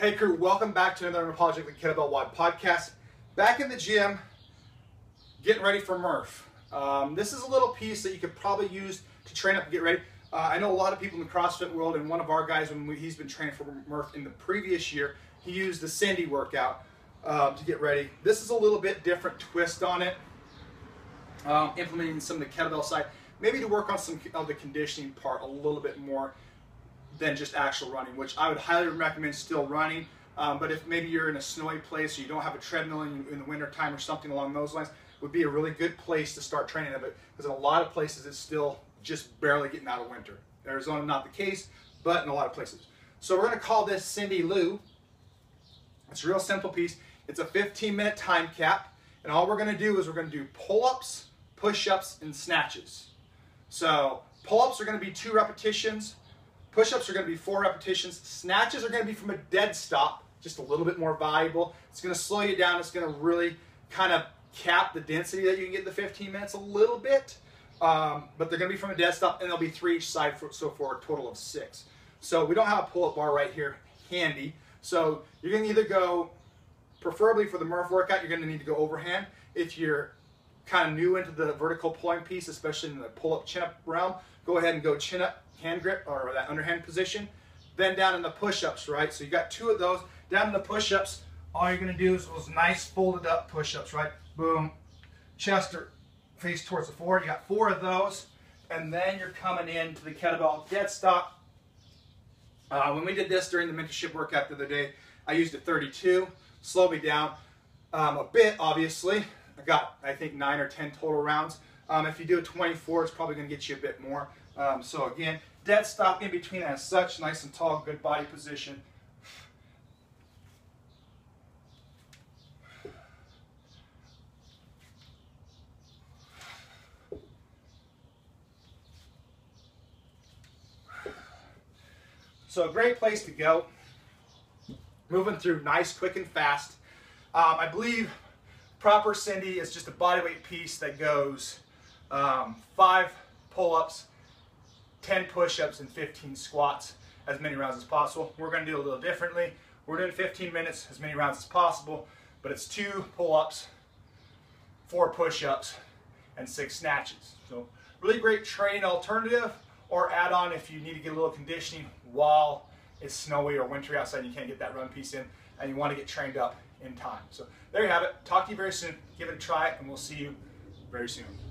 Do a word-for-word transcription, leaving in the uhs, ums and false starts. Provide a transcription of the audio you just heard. Hey crew, welcome back to another Unapologetically Kettlebell W O D podcast. Back in the gym, getting ready for Murph. Um, this is a little piece that you could probably use to train up and get ready. Uh, I know a lot of people in the CrossFit world, and one of our guys, when we, he's been training for Murph in the previous year, he used the Cindy workout uh, to get ready. This is a little bit different twist on it, um, implementing some of the kettlebell side, maybe to work on some of the conditioning part a little bit more than just actual running, which I would highly recommend still running. Um, but if maybe you're in a snowy place or you don't have a treadmill in, in the winter time or something along those lines, would be a really good place to start training of it, because in a lot of places it's still just barely getting out of winter. Arizona, not the case, but in a lot of places. So we're gonna call this Cindy Lou. It's a real simple piece. It's a fifteen minute time cap, and all we're gonna do is we're gonna do pull-ups, push-ups, and snatches. So pull-ups are gonna be two repetitions, push-ups are going to be four repetitions. Snatches are going to be from a dead stop, just a little bit more valuable. It's going to slow you down. It's going to really kind of cap the density that you can get in the fifteen minutes a little bit. Um, but they're going to be from a dead stop, and there'll be three each side, for, so for a total of six. So we don't have a pull-up bar right here handy. So you're going to either go, preferably for the Murph workout, you're going to need to go overhand. If you're kind of new into the vertical pulling piece, especially in the pull-up chin-up realm, go ahead and go chin-up, hand grip, or that underhand position. Then down in the push-ups, right? So you got two of those. Down in the push-ups, all you're gonna do is those nice folded up push-ups, right? Boom, chest or face towards the floor. You got four of those. And then you're coming into the kettlebell dead stop. Uh, when we did this during the mentorship workout the other day, I used a thirty-two, slowed me down um, a bit, obviously. I got, I think, nine or ten total rounds. Um, if you do a twenty-four, it's probably gonna get you a bit more. Um, so again, dead stop in between as such, nice and tall, good body position. So a great place to go. Moving through nice, quick, and fast. Um, I believe proper Cindy is just a bodyweight piece that goes um, five pull-ups, ten push-ups, and fifteen squats, as many rounds as possible. We're going to do a little differently. We're doing fifteen minutes, as many rounds as possible, but it's two pull-ups, four push-ups, and six snatches. So really great training alternative or add-on if you need to get a little conditioning while it's snowy or wintry outside and you can't get that run piece in and you want to get trained up in time. So there you have it. Talk to you very soon. Give it a try, and we'll see you very soon.